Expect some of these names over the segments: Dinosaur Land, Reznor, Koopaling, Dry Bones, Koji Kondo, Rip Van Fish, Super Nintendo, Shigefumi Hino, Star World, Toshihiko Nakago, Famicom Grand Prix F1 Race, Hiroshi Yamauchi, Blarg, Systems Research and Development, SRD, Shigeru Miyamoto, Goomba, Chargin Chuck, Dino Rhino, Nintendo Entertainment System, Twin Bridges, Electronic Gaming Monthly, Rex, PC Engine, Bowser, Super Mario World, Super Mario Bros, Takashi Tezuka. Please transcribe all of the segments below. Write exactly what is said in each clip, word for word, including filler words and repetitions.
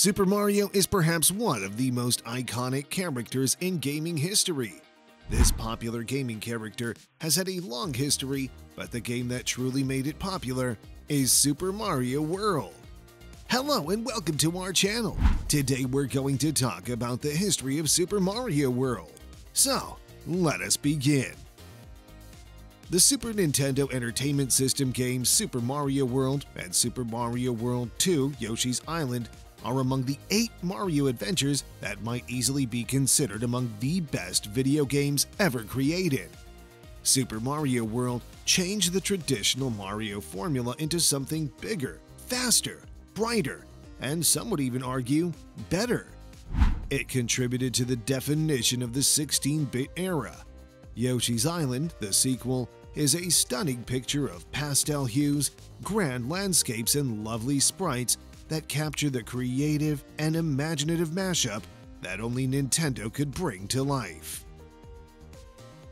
Super Mario is perhaps one of the most iconic characters in gaming history. This popular gaming character has had a long history, but the game that truly made it popular is Super Mario World. Hello and welcome to our channel. Today we're going to talk about the history of Super Mario World. So, let us begin. The Super Nintendo Entertainment System games Super Mario World and Super Mario World two Yoshi's Island are among the eight Mario adventures that might easily be considered among the best video games ever created. Super Mario World changed the traditional Mario formula into something bigger, faster, brighter, and some would even argue, better. It contributed to the definition of the sixteen bit era. Yoshi's Island, the sequel, is a stunning picture of pastel hues, grand landscapes, and lovely sprites that capture the creative and imaginative mashup that only Nintendo could bring to life.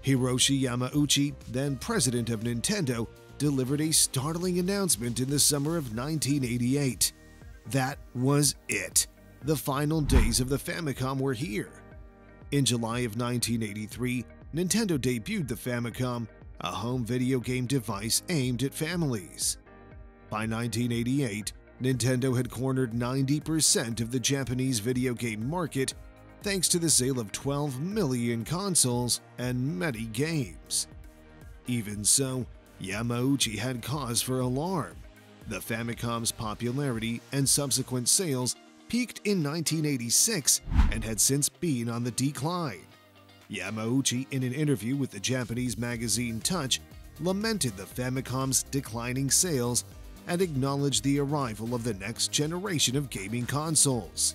Hiroshi Yamauchi, then president of Nintendo, delivered a startling announcement in the summer of nineteen eighty-eight. That was it. The final days of the Famicom were here. In July of nineteen eighty-three, Nintendo debuted the Famicom, a home video game device aimed at families. By nineteen eighty-eight, Nintendo had cornered ninety percent of the Japanese video game market thanks to the sale of twelve million consoles and many games. Even so, Yamauchi had cause for alarm. The Famicom's popularity and subsequent sales peaked in nineteen eighty-six and had since been on the decline. Yamauchi, in an interview with the Japanese magazine Touch, lamented the Famicom's declining sales and acknowledged the arrival of the next generation of gaming consoles.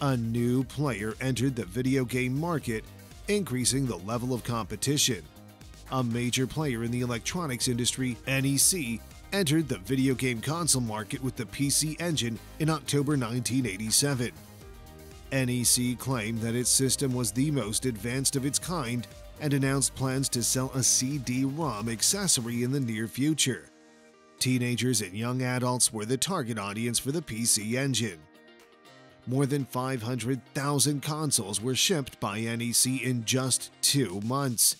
A new player entered the video game market, increasing the level of competition. A major player in the electronics industry, N E C, entered the video game console market with the P C Engine in October nineteen eighty-seven. N E C claimed that its system was the most advanced of its kind and announced plans to sell a C D ROM accessory in the near future. Teenagers and young adults were the target audience for the P C Engine. More than five hundred thousand consoles were shipped by N E C in just two months.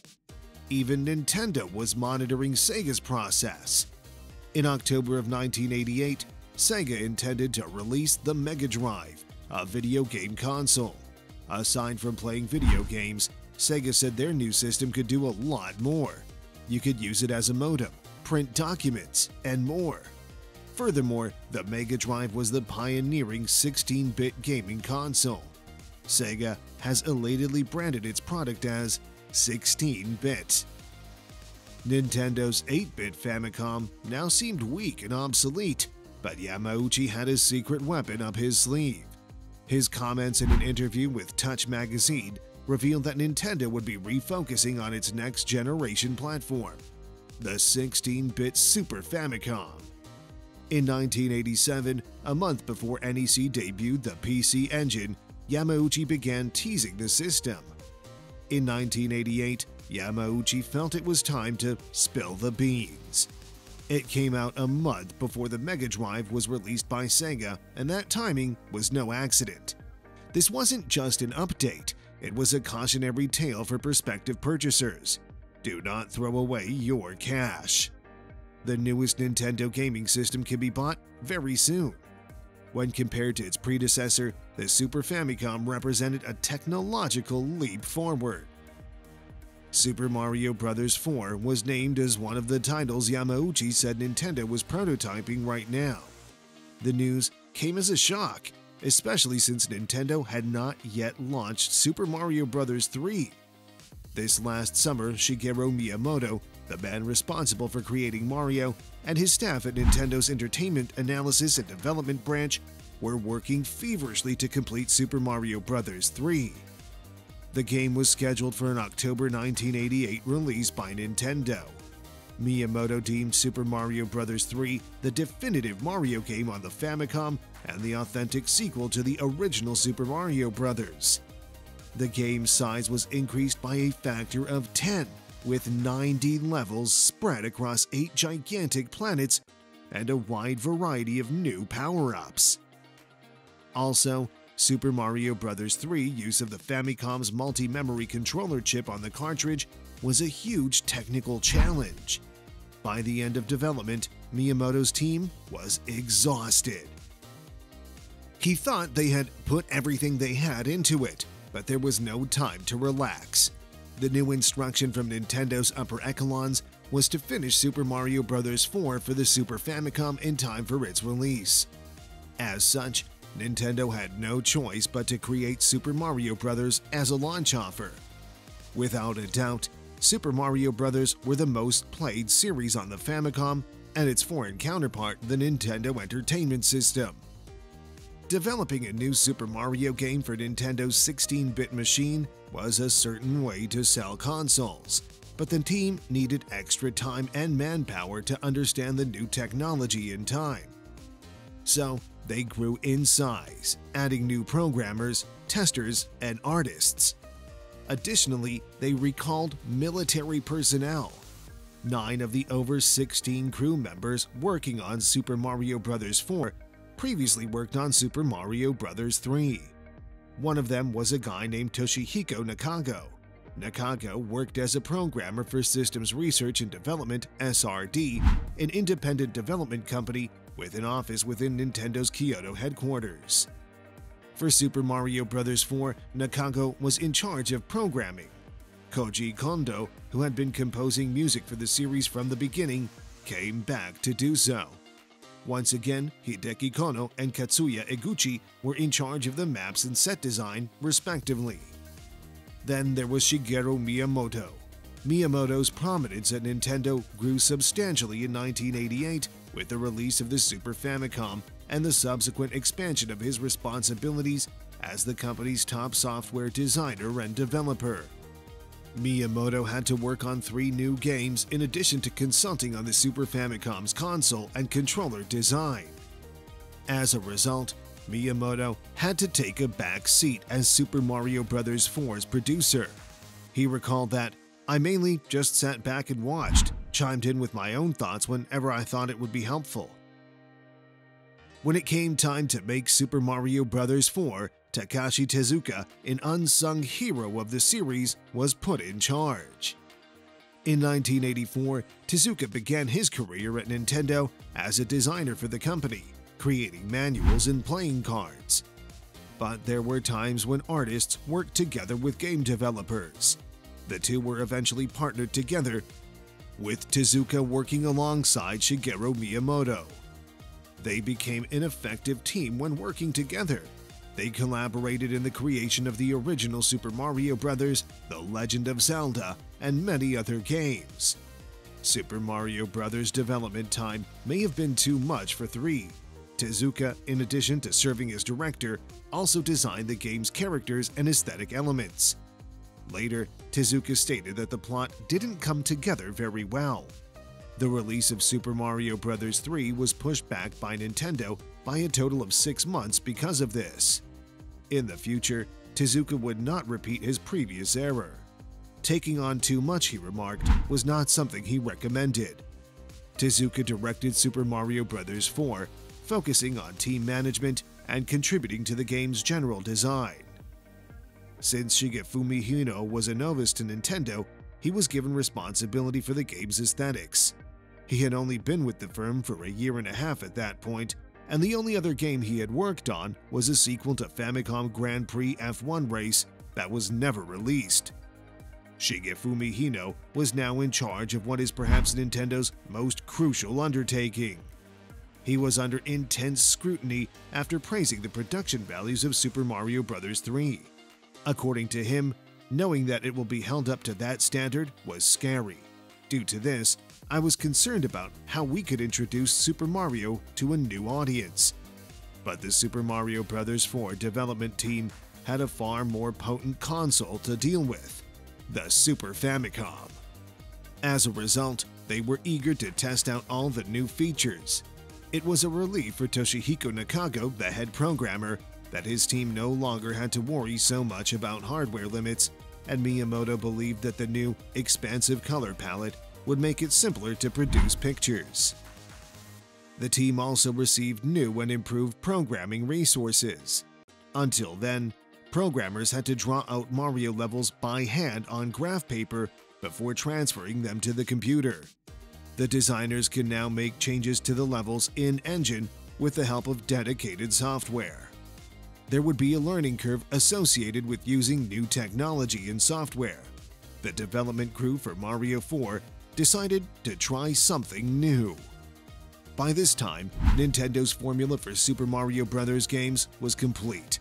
Even Nintendo was monitoring Sega's process. In October of nineteen eighty-eight, Sega intended to release the Mega Drive, a video game console. Aside from playing video games, Sega said their new system could do a lot more. You could use it as a modem, print documents, and more. Furthermore, the Mega Drive was the pioneering sixteen bit gaming console. Sega has elatedly branded its product as sixteen bit. Nintendo's eight bit Famicom now seemed weak and obsolete, but Yamauchi had a secret weapon up his sleeve. His comments in an interview with Touch magazine revealed that Nintendo would be refocusing on its next generation platform, the sixteen bit Super Famicom. In nineteen eighty-seven, a month before N E C debuted the P C Engine, Yamauchi began teasing the system. In nineteen eighty-eight, Yamauchi felt it was time to spill the beans. It came out a month before the Mega Drive was released by Sega, and that timing was no accident. This wasn't just an update, it was a cautionary tale for prospective purchasers. Do not throw away your cash. The newest Nintendo gaming system can be bought very soon. When compared to its predecessor, the Super Famicom represented a technological leap forward. Super Mario Bros. four was named as one of the titles Yamauchi said Nintendo was prototyping right now. The news came as a shock, especially since Nintendo had not yet launched Super Mario Bros. three. This last summer, Shigeru Miyamoto, the man responsible for creating Mario, and his staff at Nintendo's Entertainment Analysis and Development branch were working feverishly to complete Super Mario Bros. three. The game was scheduled for an October nineteen eighty-eight release by Nintendo. Miyamoto deemed Super Mario Bros. three the definitive Mario game on the Famicom and the authentic sequel to the original Super Mario Bros. The game's size was increased by a factor of ten, with ninety levels spread across eight gigantic planets and a wide variety of new power-ups. Also, Super Mario Bros. three use of the Famicom's multi-memory controller chip on the cartridge was a huge technical challenge. By the end of development, Miyamoto's team was exhausted. He thought they had put everything they had into it, but there was no time to relax. The new instruction from Nintendo's upper echelons was to finish Super Mario Bros. four for the Super Famicom in time for its release. As such, Nintendo had no choice but to create Super Mario Bros. As a launch offer. Without a doubt, Super Mario Bros. Were the most played series on the Famicom and its foreign counterpart, the Nintendo Entertainment System. Developing a new Super Mario game for Nintendo's sixteen-bit machine was a certain way to sell consoles, but the team needed extra time and manpower to understand the new technology in time. So, they grew in size, adding new programmers, testers, and artists. Additionally, they recalled military personnel. Nine of the over sixteen crew members working on Super Mario Bros. four previously worked on Super Mario Bros. three. One of them was a guy named Toshihiko Nakago. Nakago worked as a programmer for Systems Research and Development (S R D), an independent development company with an office within Nintendo's Kyoto headquarters. For Super Mario Bros. four, Nakago was in charge of programming. Koji Kondo, who had been composing music for the series from the beginning, came back to do so. Once again, Hideki Konno and Katsuya Eguchi were in charge of the maps and set design, respectively. Then there was Shigeru Miyamoto. Miyamoto's prominence at Nintendo grew substantially in nineteen eighty-eight with the release of the Super Famicom and the subsequent expansion of his responsibilities as the company's top software designer and developer. Miyamoto had to work on three new games in addition to consulting on the Super Famicom's console and controller design. As a result, Miyamoto had to take a back seat as Super Mario Bros. four's producer. He recalled that, "I mainly just sat back and watched, chimed in with my own thoughts whenever I thought it would be helpful." When it came time to make Super Mario Bros. four, Takashi Tezuka, an unsung hero of the series, was put in charge. In nineteen eighty-four, Tezuka began his career at Nintendo as a designer for the company, creating manuals and playing cards. But there were times when artists worked together with game developers. The two were eventually partnered together, with Tezuka working alongside Shigeru Miyamoto. They became an effective team when working together. They collaborated in the creation of the original Super Mario Bros., The Legend of Zelda, and many other games. Super Mario Bros. Development time may have been too much for three. Tezuka, in addition to serving as director, also designed the game's characters and aesthetic elements. Later, Tezuka stated that the plot didn't come together very well. The release of Super Mario Bros. three was pushed back by Nintendo by a total of six months because of this. In the future, Tezuka would not repeat his previous error. Taking on too much, he remarked, was not something he recommended. Tezuka directed Super Mario Bros. four, focusing on team management and contributing to the game's general design. Since Shigefumi Hino was a novice to Nintendo, he was given responsibility for the game's aesthetics. He had only been with the firm for a year and a half at that point, and the only other game he had worked on was a sequel to Famicom Grand Prix F one Race that was never released. Shigefumi Hino was now in charge of what is perhaps Nintendo's most crucial undertaking. He was under intense scrutiny after praising the production values of Super Mario Bros. three. According to him, knowing that it will be held up to that standard was scary. Due to this, I was concerned about how we could introduce Super Mario to a new audience. But the Super Mario Bros. four development team had a far more potent console to deal with, the Super Famicom. As a result, they were eager to test out all the new features. It was a relief for Toshihiko Nakago, the head programmer, that his team no longer had to worry so much about hardware limits, and Miyamoto believed that the new, expansive color palette would make it simpler to produce pictures. The team also received new and improved programming resources. Until then, programmers had to draw out Mario levels by hand on graph paper before transferring them to the computer. The designers can now make changes to the levels in-engine with the help of dedicated software. There would be a learning curve associated with using new technology and software. The development crew for Mario four decided to try something new. By this time, Nintendo's formula for Super Mario Bros. Games was complete.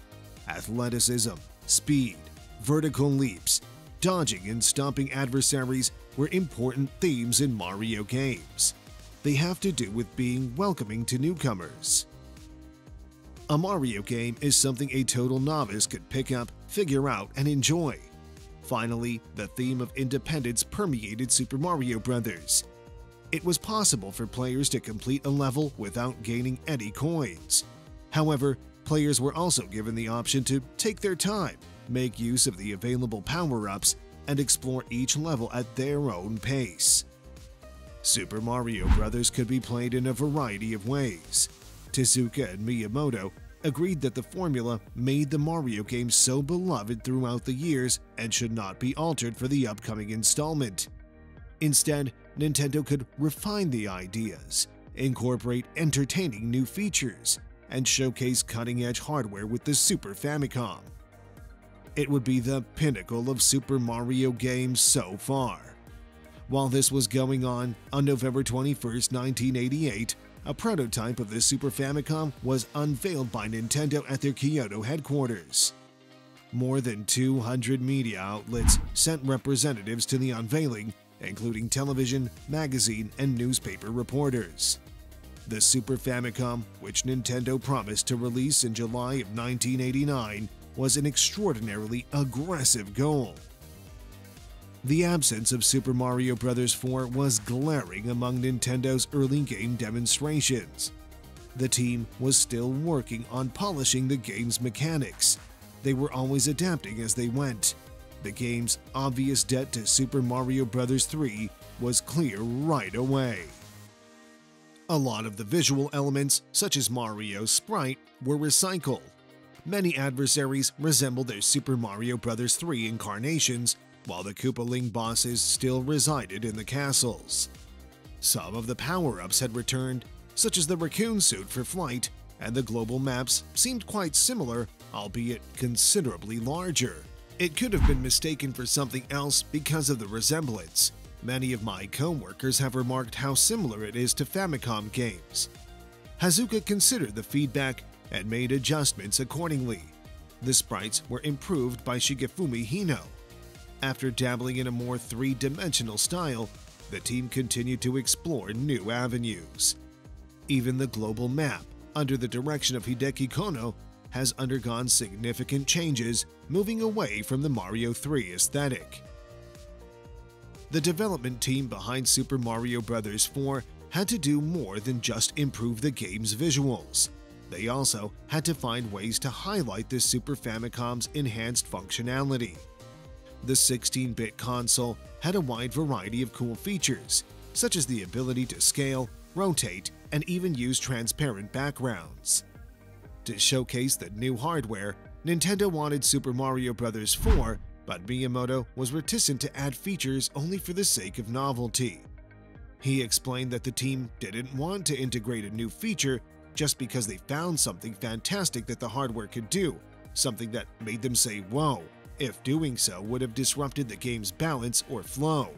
Athleticism, speed, vertical leaps, dodging and stomping adversaries were important themes in Mario games. They have to do with being welcoming to newcomers. A Mario game is something a total novice could pick up, figure out, and enjoy. Finally, the theme of independence permeated Super Mario Bros. It was possible for players to complete a level without gaining any coins. However, players were also given the option to take their time, make use of the available power-ups, and explore each level at their own pace. Super Mario Bros. Could be played in a variety of ways. Tezuka and Miyamoto agreed that the formula made the Mario game so beloved throughout the years and should not be altered for the upcoming installment. Instead, Nintendo could refine the ideas, incorporate entertaining new features, and showcase cutting-edge hardware with the Super Famicom. It would be the pinnacle of Super Mario games so far. While this was going on, on November twenty-first, nineteen eighty-eight, a prototype of the Super Famicom was unveiled by Nintendo at their Kyoto headquarters. More than two hundred media outlets sent representatives to the unveiling, including television, magazine, and newspaper reporters. The Super Famicom, which Nintendo promised to release in July of nineteen eighty-nine, was an extraordinarily aggressive goal. The absence of Super Mario Bros. four was glaring among Nintendo's early game demonstrations. The team was still working on polishing the game's mechanics. They were always adapting as they went. The game's obvious debt to Super Mario Bros. three was clear right away. A lot of the visual elements, such as Mario's sprite, were recycled. Many adversaries resembled their Super Mario Bros. three incarnations, while the Koopaling bosses still resided in the castles. Some of the power-ups had returned, such as the raccoon suit for flight, and the global maps seemed quite similar, albeit considerably larger. It could have been mistaken for something else because of the resemblance. Many of my co-workers have remarked how similar it is to Famicom games. Tezuka considered the feedback and made adjustments accordingly. The sprites were improved by Shigefumi Hino. After dabbling in a more three-dimensional style, the team continued to explore new avenues. Even the global map, under the direction of Hideki Konno, has undergone significant changes, moving away from the Mario three aesthetic. The development team behind Super Mario Bros. four had to do more than just improve the game's visuals. They also had to find ways to highlight the Super Famicom's enhanced functionality. The sixteen-bit console had a wide variety of cool features, such as the ability to scale, rotate, and even use transparent backgrounds. To showcase the new hardware, Nintendo wanted Super Mario Bros. four, but Miyamoto was reticent to add features only for the sake of novelty. He explained that the team didn't want to integrate a new feature just because they found something fantastic that the hardware could do, something that made them say, "Whoa," if doing so would have disrupted the game's balance or flow.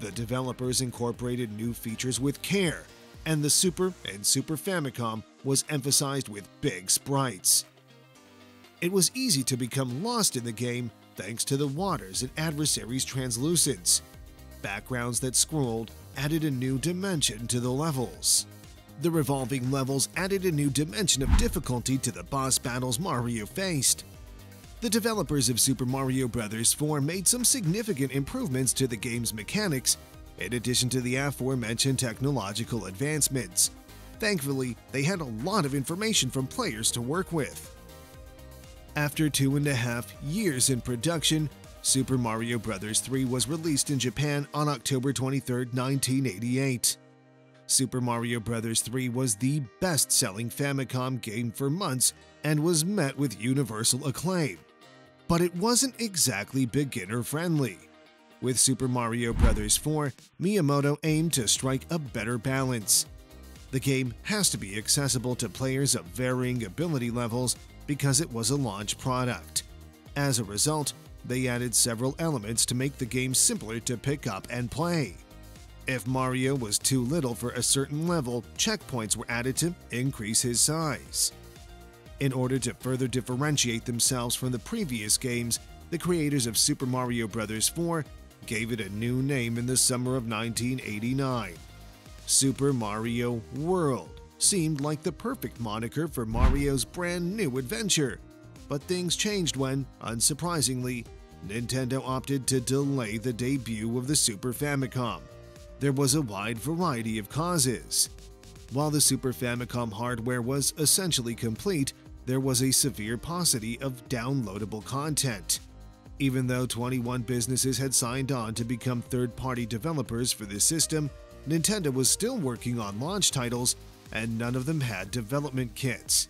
The developers incorporated new features with care, and the Super and Super Famicom was emphasized with big sprites. It was easy to become lost in the game thanks to the waters and adversaries' translucence. Backgrounds that scrolled added a new dimension to the levels. The revolving levels added a new dimension of difficulty to the boss battles Mario faced. The developers of Super Mario Bros. four made some significant improvements to the game's mechanics, in addition to the aforementioned technological advancements. Thankfully, they had a lot of information from players to work with. After two and a half years in production, Super Mario Bros. three was released in Japan on October twenty-third, nineteen eighty-eight. Super Mario Bros. three was the best-selling Famicom game for months and was met with universal acclaim. But it wasn't exactly beginner-friendly. With Super Mario Bros. four, Miyamoto aimed to strike a better balance. The game has to be accessible to players of varying ability levels because it was a launch product. As a result, they added several elements to make the game simpler to pick up and play. If Mario was too little for a certain level, checkpoints were added to increase his size. In order to further differentiate themselves from the previous games, the creators of Super Mario Bros. four gave it a new name in the summer of nineteen eighty-nine. Super Mario World seemed like the perfect moniker for Mario's brand new adventure. But things changed when, unsurprisingly, Nintendo opted to delay the debut of the Super Famicom. There was a wide variety of causes. While the Super Famicom hardware was essentially complete, there was a severe paucity of downloadable content. Even though twenty-one businesses had signed on to become third-party developers for the system, Nintendo was still working on launch titles, and none of them had development kits.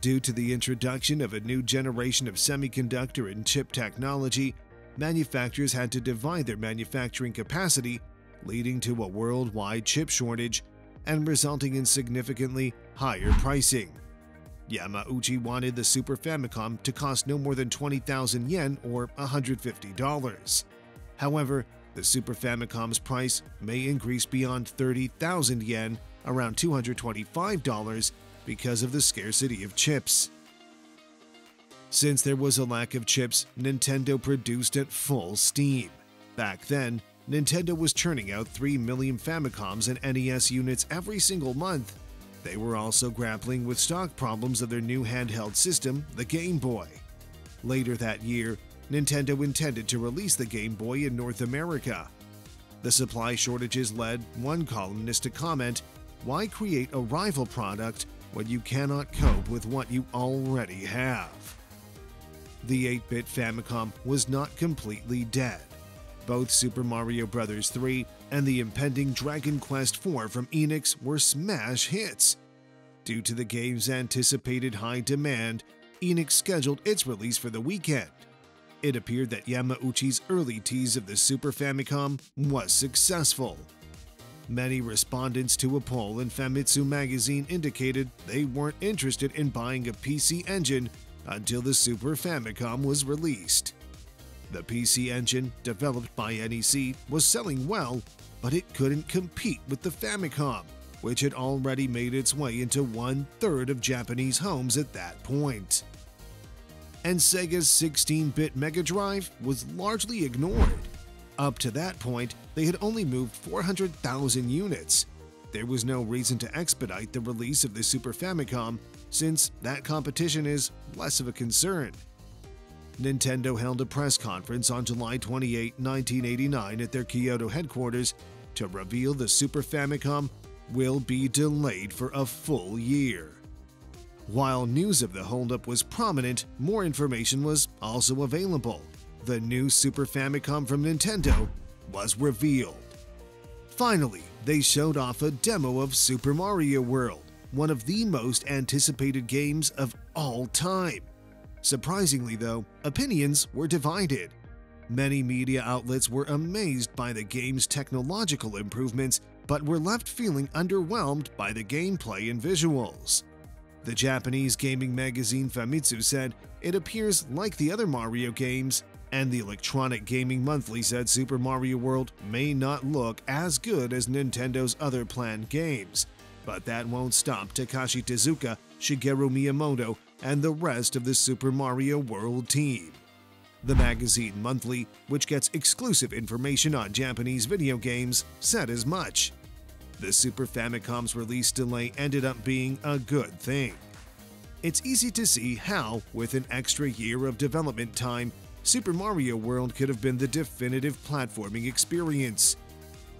Due to the introduction of a new generation of semiconductor and chip technology, manufacturers had to divide their manufacturing capacity, leading to a worldwide chip shortage and resulting in significantly higher pricing. Yamauchi wanted the Super Famicom to cost no more than twenty thousand yen or one hundred fifty dollars. However, the Super Famicom's price may increase beyond thirty thousand yen, around two hundred twenty-five dollars, because of the scarcity of chips. Since there was a lack of chips, Nintendo produced at full steam. Back then, Nintendo was churning out three million Famicoms and N E S units every single month. They were also grappling with stock problems of their new handheld system, the Game Boy. Later that year, Nintendo intended to release the Game Boy in North America. The supply shortages led one columnist to comment, "Why create a rival product when you cannot cope with what you already have?" The eight-bit Famicom was not completely dead. Both Super Mario Bros. three and the impending Dragon Quest four from Enix were smash hits. Due to the game's anticipated high demand, Enix scheduled its release for the weekend. It appeared that Yamauchi's early tease of the Super Famicom was successful. Many respondents to a poll in Famitsu magazine indicated they weren't interested in buying a P C Engine until the Super Famicom was released. The P C Engine, developed by N E C, was selling well, but it couldn't compete with the Famicom, which had already made its way into one-third of Japanese homes at that point. And Sega's sixteen-bit Mega Drive was largely ignored. Up to that point, they had only moved four hundred thousand units. There was no reason to expedite the release of the Super Famicom, since that competition is less of a concern. Nintendo held a press conference on July twenty-eighth nineteen eighty-nine at their Kyoto headquarters to reveal the Super Famicom will be delayed for a full year. While news of the holdup was prominent, more information was also available. The new Super Famicom from Nintendo was revealed. Finally, they showed off a demo of Super Mario World, one of the most anticipated games of all time. Surprisingly though, opinions were divided. Many media outlets were amazed by the game's technological improvements, but were left feeling underwhelmed by the gameplay and visuals. The Japanese gaming magazine Famitsu said, "It appears like the other Mario games," and the Electronic Gaming Monthly said Super Mario World may not look as good as Nintendo's other planned games, but that won't stop Takashi Tezuka, Shigeru Miyamoto, and the rest of the Super Mario World team. The magazine Monthly, which gets exclusive information on Japanese video games, said as much. The Super Famicom's release delay ended up being a good thing. It's easy to see how, with an extra year of development time, Super Mario World could have been the definitive platforming experience.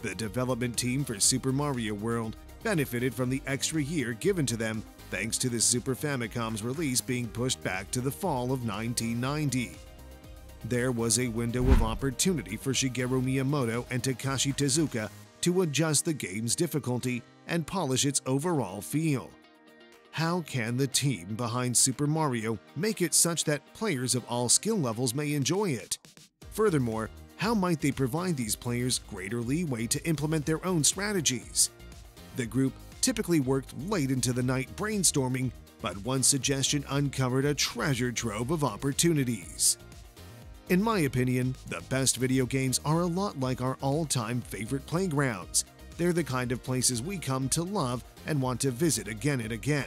The development team for Super Mario World benefited from the extra year given to them thanks to the Super Famicom's release being pushed back to the fall of nineteen ninety. There was a window of opportunity for Shigeru Miyamoto and Takashi Tezuka to adjust the game's difficulty and polish its overall feel. How can the team behind Super Mario make it such that players of all skill levels may enjoy it? Furthermore, how might they provide these players greater leeway to implement their own strategies? The group typically worked late into the night brainstorming, but one suggestion uncovered a treasure trove of opportunities. In my opinion, the best video games are a lot like our all-time favorite playgrounds. They're the kind of places we come to love and want to visit again and again.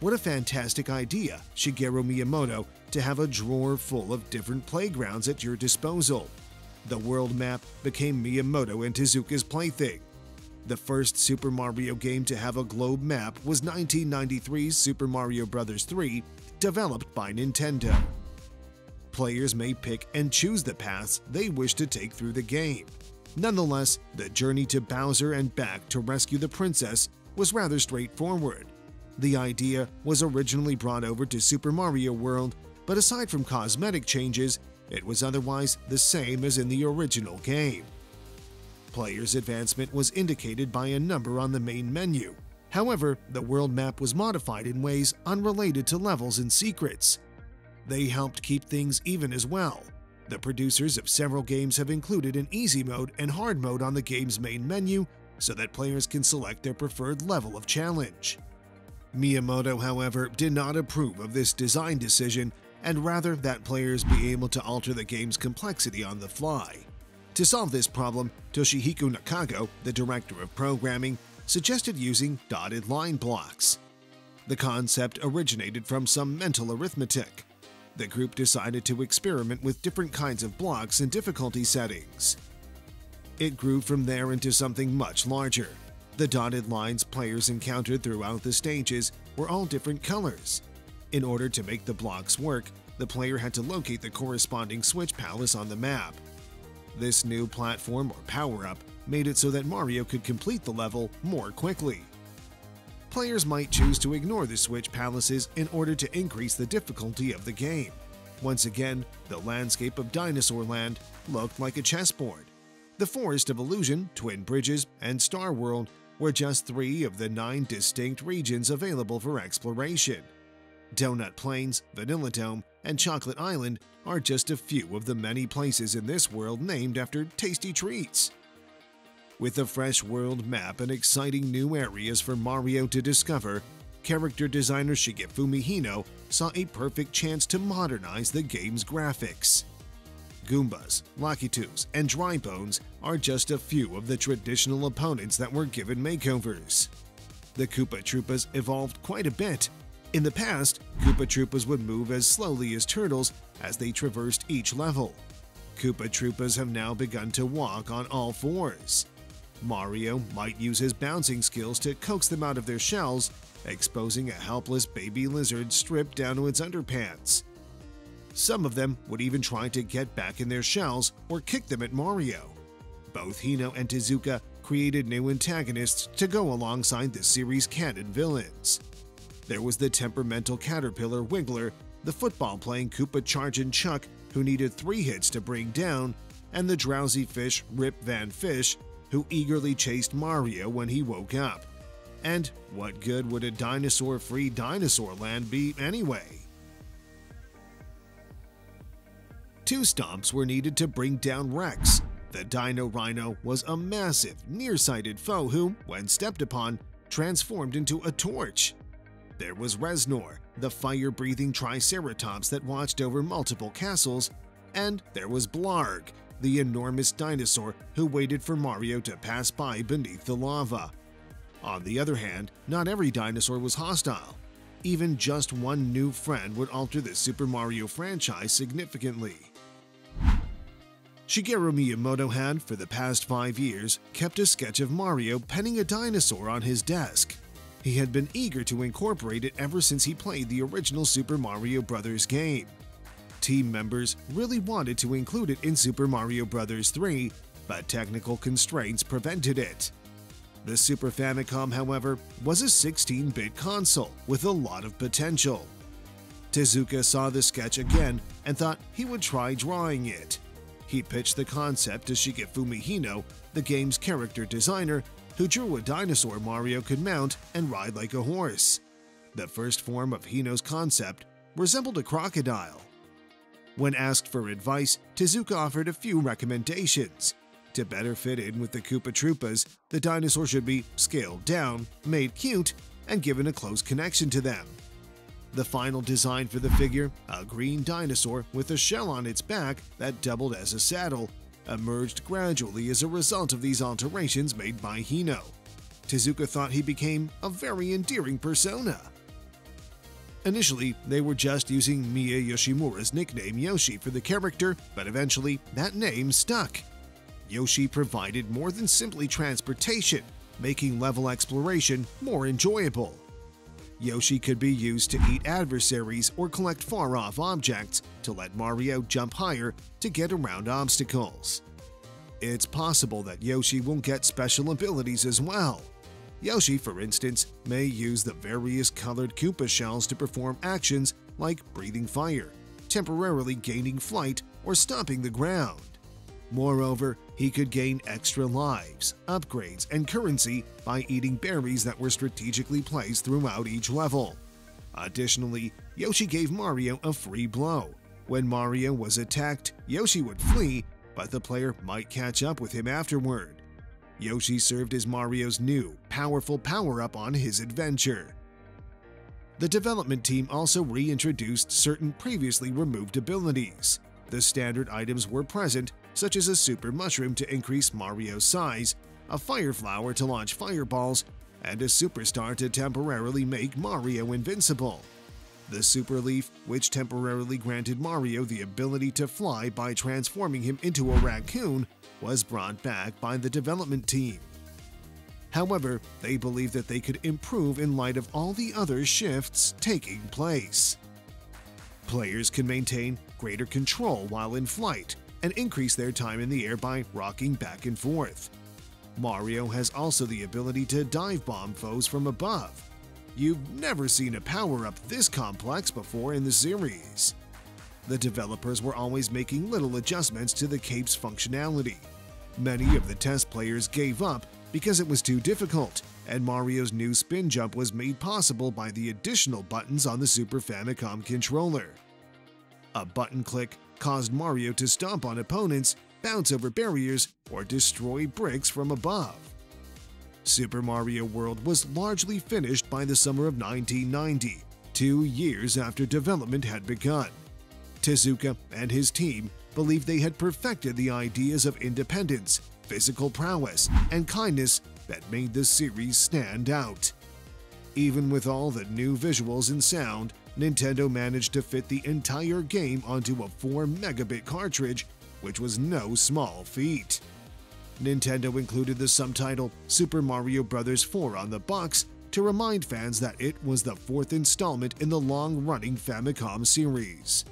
What a fantastic idea, Shigeru Miyamoto, to have a drawer full of different playgrounds at your disposal. The world map became Miyamoto and Tezuka's plaything. The first Super Mario game to have a globe map was nineteen ninety-three's Super Mario Bros. three, developed by Nintendo. Players may pick and choose the paths they wish to take through the game. Nonetheless, the journey to Bowser and back to rescue the princess was rather straightforward. The idea was originally brought over to Super Mario World, but aside from cosmetic changes, it was otherwise the same as in the original game. Players' advancement was indicated by a number on the main menu. However, the world map was modified in ways unrelated to levels and secrets. They helped keep things even as well. The producers of several games have included an easy mode and hard mode on the game's main menu so that players can select their preferred level of challenge. Miyamoto, however, did not approve of this design decision and rather that players be able to alter the game's complexity on the fly. To solve this problem, Toshihiko Nakago, the director of programming, suggested using dotted line blocks. The concept originated from some mental arithmetic. The group decided to experiment with different kinds of blocks and difficulty settings. It grew from there into something much larger. The dotted lines players encountered throughout the stages were all different colors. In order to make the blocks work, the player had to locate the corresponding switch palace on the map. This new platform or power-up made it so that Mario could complete the level more quickly. Players might choose to ignore the switch palaces in order to increase the difficulty of the game. Once again, the landscape of Dinosaur Land looked like a chessboard. The Forest of Illusion, Twin Bridges, and Star World were just three of the nine distinct regions available for exploration. Donut Plains, Vanilla Dome, and Chocolate Island are just a few of the many places in this world named after tasty treats. With a fresh world map and exciting new areas for Mario to discover, character designer Shigefumi Hino saw a perfect chance to modernize the game's graphics. Goombas, Lakitu's, and Dry Bones are just a few of the traditional opponents that were given makeovers. The Koopa Troopas evolved quite a bit. In the past, Koopa Troopas would move as slowly as turtles as they traversed each level. Koopa Troopas have now begun to walk on all fours. Mario might use his bouncing skills to coax them out of their shells, exposing a helpless baby lizard stripped down to its underpants. Some of them would even try to get back in their shells or kick them at Mario. Both Hino and Tezuka created new antagonists to go alongside the series' canon villains. There was the temperamental caterpillar Wiggler, the football-playing Koopa Chargin' Chuck who needed three hits to bring down, and the drowsy fish Rip Van Fish who eagerly chased Mario when he woke up. And what good would a dinosaur-free Dinosaur Land be anyway? Two stomps were needed to bring down Rex. The Dino Rhino was a massive, nearsighted foe who, when stepped upon, transformed into a torch. There was Reznor, the fire-breathing Triceratops that watched over multiple castles, and there was Blarg, the enormous dinosaur who waited for Mario to pass by beneath the lava. On the other hand, not every dinosaur was hostile. Even just one new friend would alter the Super Mario franchise significantly. Shigeru Miyamoto had, for the past five years, kept a sketch of Mario penning a dinosaur on his desk. He had been eager to incorporate it ever since he played the original Super Mario Bros. Game. Team members really wanted to include it in Super Mario Bros. three, but technical constraints prevented it. The Super Famicom, however, was a sixteen-bit console with a lot of potential. Tezuka saw the sketch again and thought he would try drawing it. He pitched the concept to Shigefumi Hino, the game's character designer, who drew a dinosaur Mario could mount and ride like a horse. The first form of Hino's concept resembled a crocodile. When asked for advice, Tezuka offered a few recommendations. To better fit in with the Koopa Troopas, the dinosaur should be scaled down, made cute, and given a close connection to them. The final design for the figure, a green dinosaur with a shell on its back that doubled as a saddle, emerged gradually as a result of these alterations made by Hino. Tezuka thought he became a very endearing persona. Initially, they were just using Miya Yoshimura's nickname Yoshi for the character, but eventually, that name stuck. Yoshi provided more than simply transportation, making level exploration more enjoyable. Yoshi could be used to eat adversaries or collect far-off objects to let Mario jump higher to get around obstacles. It's possible that Yoshi will get special abilities as well. Yoshi, for instance, may use the various colored Koopa shells to perform actions like breathing fire, temporarily gaining flight, or stomping the ground. Moreover, he could gain extra lives, upgrades, and currency by eating berries that were strategically placed throughout each level. Additionally, Yoshi gave Mario a free blow. When Mario was attacked, Yoshi would flee, but the player might catch up with him afterward. Yoshi served as Mario's new, powerful power-up on his adventure. The development team also reintroduced certain previously removed abilities. The standard items were present, such as a super mushroom to increase Mario's size, a fire flower to launch fireballs, and a superstar to temporarily make Mario invincible. The super leaf, which temporarily granted Mario the ability to fly by transforming him into a raccoon, was brought back by the development team. However, they believed that they could improve in light of all the other shifts taking place. Players can maintain greater control while in flight, and increase their time in the air by rocking back and forth. Mario has also the ability to dive bomb foes from above. You've never seen a power-up this complex before in the series. The developers were always making little adjustments to the cape's functionality. Many of the test players gave up because it was too difficult, and Mario's new spin jump was made possible by the additional buttons on the Super Famicom controller. A button click caused Mario to stomp on opponents, bounce over barriers, or destroy bricks from above. Super Mario World was largely finished by the summer of nineteen ninety, two years after development had begun. Tezuka and his team believed they had perfected the ideas of independence, physical prowess, and kindness that made the series stand out. Even with all the new visuals and sound, Nintendo managed to fit the entire game onto a four megabit cartridge, which was no small feat. Nintendo included the subtitle Super Mario Bros. four on the box to remind fans that it was the fourth installment in the long-running Famicom series.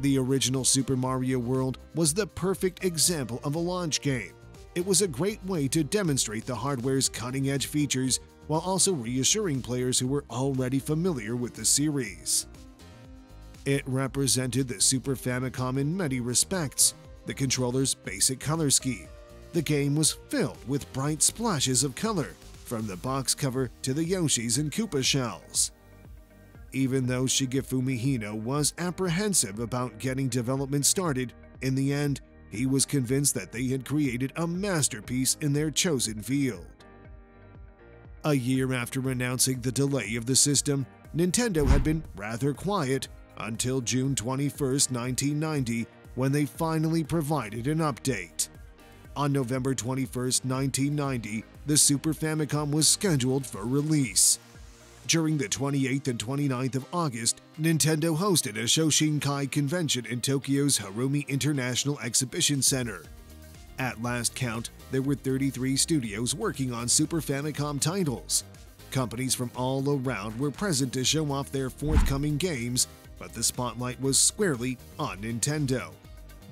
The original Super Mario World was the perfect example of a launch game. It was a great way to demonstrate the hardware's cutting-edge features while also reassuring players who were already familiar with the series. It represented the Super Famicom in many respects, the controller's basic color scheme. The game was filled with bright splashes of color, from the box cover to the Yoshis and Koopa shells. Even though Shigefumi Hino was apprehensive about getting development started, in the end, he was convinced that they had created a masterpiece in their chosen field. A year after announcing the delay of the system, Nintendo had been rather quiet until June twenty-first, nineteen ninety, when they finally provided an update. On November twenty-first, nineteen ninety, the Super Famicom was scheduled for release. During the twenty-eighth and twenty-ninth of August, Nintendo hosted a Shoshinkai convention in Tokyo's Harumi International Exhibition Center. At last count, there were thirty-three studios working on Super Famicom titles. Companies from all around were present to show off their forthcoming games, but the spotlight was squarely on Nintendo.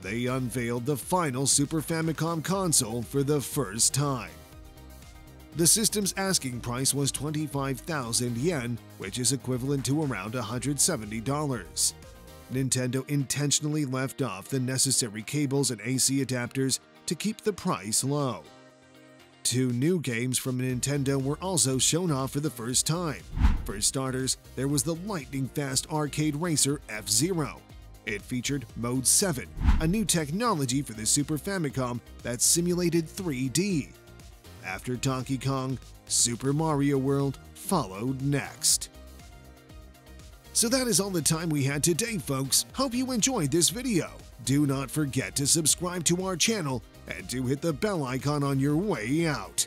They unveiled the final Super Famicom console for the first time. The system's asking price was twenty-five thousand yen, which is equivalent to around one hundred seventy dollars. Nintendo intentionally left off the necessary cables and A C adapters to keep the price low. Two new games from Nintendo were also shown off for the first time. For starters, there was the lightning-fast arcade racer F-Zero. It featured Mode seven, a new technology for the Super Famicom that simulated three D. After Donkey Kong, Super Mario World followed next. So that is all the time we had today, folks. Hope you enjoyed this video. Do not forget to subscribe to our channel and to hit the bell icon on your way out.